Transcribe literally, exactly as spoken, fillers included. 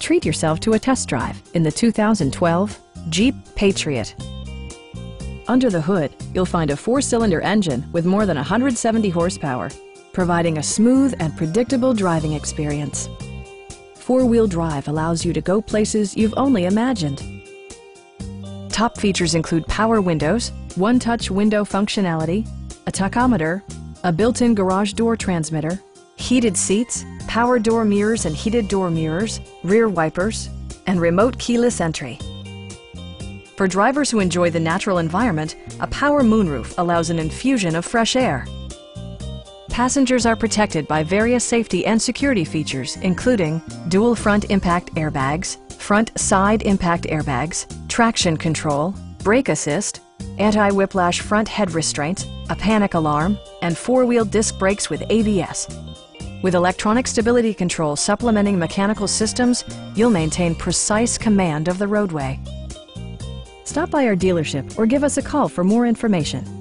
Treat yourself to a test drive in the two thousand twelve Jeep Patriot. Under the hood, you'll find a four-cylinder engine with more than one hundred seventy horsepower, providing a smooth and predictable driving experience. Four-wheel drive allows you to go places you've only imagined. Top features include power windows, one-touch window functionality, a tachometer, a built-in garage door transmitter, heated seats, power door mirrors and heated door mirrors, rear wipers, and remote keyless entry. For drivers who enjoy the natural environment, a power moonroof allows an infusion of fresh air. Passengers are protected by various safety and security features, including dual front impact airbags, front side impact airbags, traction control, brake assist, anti-whiplash front head restraints, a panic alarm, and four-wheel disc brakes with A B S. With electronic stability control supplementing mechanical systems, you'll maintain precise command of the roadway. Stop by our dealership or give us a call for more information.